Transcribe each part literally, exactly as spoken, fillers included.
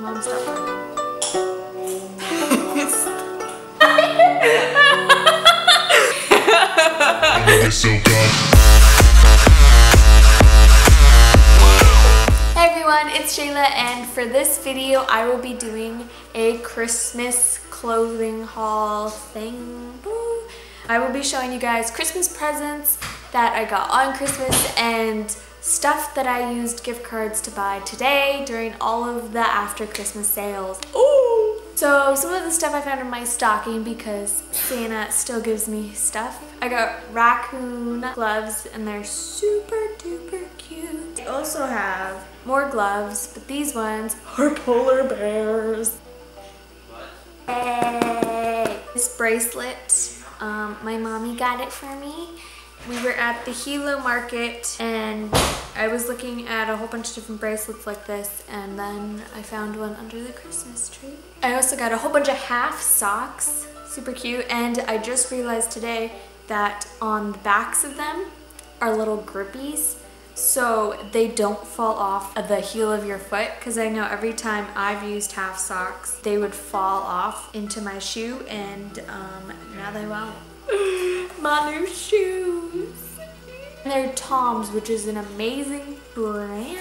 Mom, stop crying. It's so good. It's Shayla, and for this video I will be doing a Christmas clothing haul thing. Ooh. I will be showing you guys Christmas presents that I got on Christmas and stuff that I used gift cards to buy today during all of the after Christmas sales. Ooh. So some of the stuff I found in my stocking because Santa still gives me stuff. I got raccoon gloves and they're super duper cute. I also have more gloves, but these ones are polar bears. Hey. This bracelet, um, my mommy got it for me. We were at the Hilo market and I was looking at a whole bunch of different bracelets like this, and then I found one under the Christmas tree. I also got a whole bunch of half socks, super cute, and I just realized today that on the backs of them are little grippies, so they don't fall off of the heel of your foot, because I know every time I've used half socks they would fall off into my shoe, and um, now they won't. My new shoes! And they're Toms, which is an amazing brand.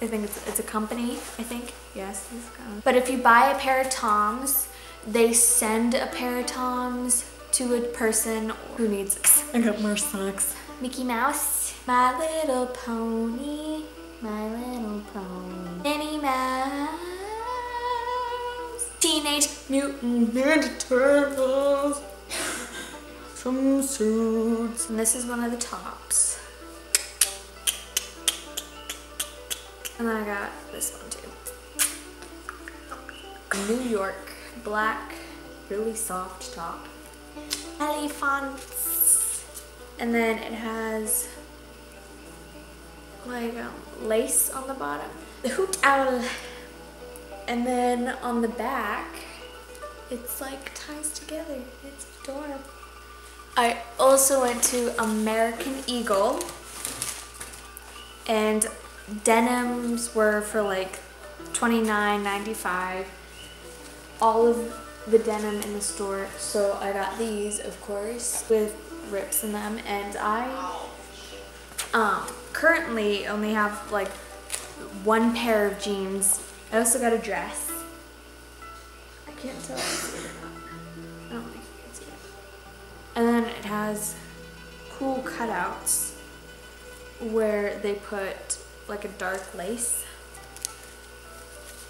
I think it's, it's a company, I think. Yes, it's a company. But if you buy a pair of Toms, they send a pair of Toms to a person who needs it. I got more socks. Mickey Mouse, My Little Pony, My Little Pony, Minnie Mouse, Teenage Mutant Ninja Turtles, some suits. And this is one of the tops. And then I got this one too. New York, black, really soft top. Elephants. And then it has like um, lace on the bottom. The hoot owl. And then on the back, it's like ties together. It's adorable. I also went to American Eagle, and denims were for like twenty-nine ninety-five. All of the denim in the store. So I got these, of course, with rips in them, and I um, currently only have like one pair of jeans. I also got a dress. I can't tell if it's it or not. I don't think you can see it. And then it has cool cutouts where they put like a dark lace,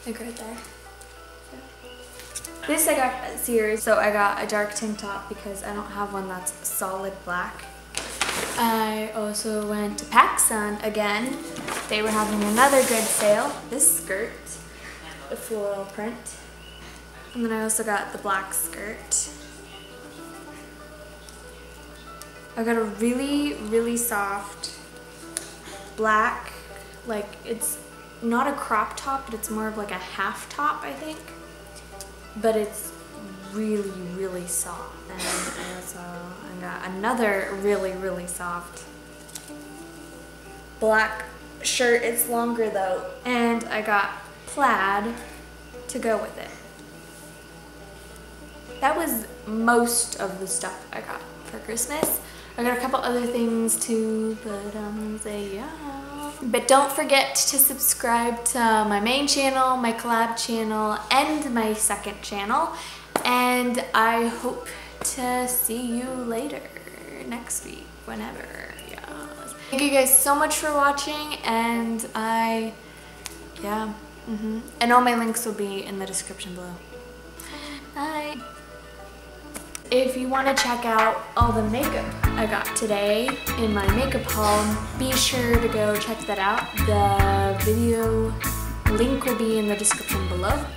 like right there. This I got at Sears, so I got a dark tank top because I don't have one that's solid black. I also went to PacSun again. They were having another good sale. This skirt, the floral print. And then I also got the black skirt. I got a really, really soft black, like it's not a crop top, but it's more of like a half top, I think. But it's really, really soft. And I also I got another really, really soft black shirt. It's longer though. And I got plaid to go with it. That was most of the stuff I got for Christmas. I got a couple other things too, but um, say yeah. But don't forget to subscribe to my main channel, my collab channel, and my second channel. And I hope to see you later, next week, whenever. Yes. Thank you guys so much for watching, and I, yeah. Mm-hmm. And all my links will be in the description below. Bye. If you want to check out all the makeup I got today in my makeup haul, be sure to go check that out. The video link will be in the description below.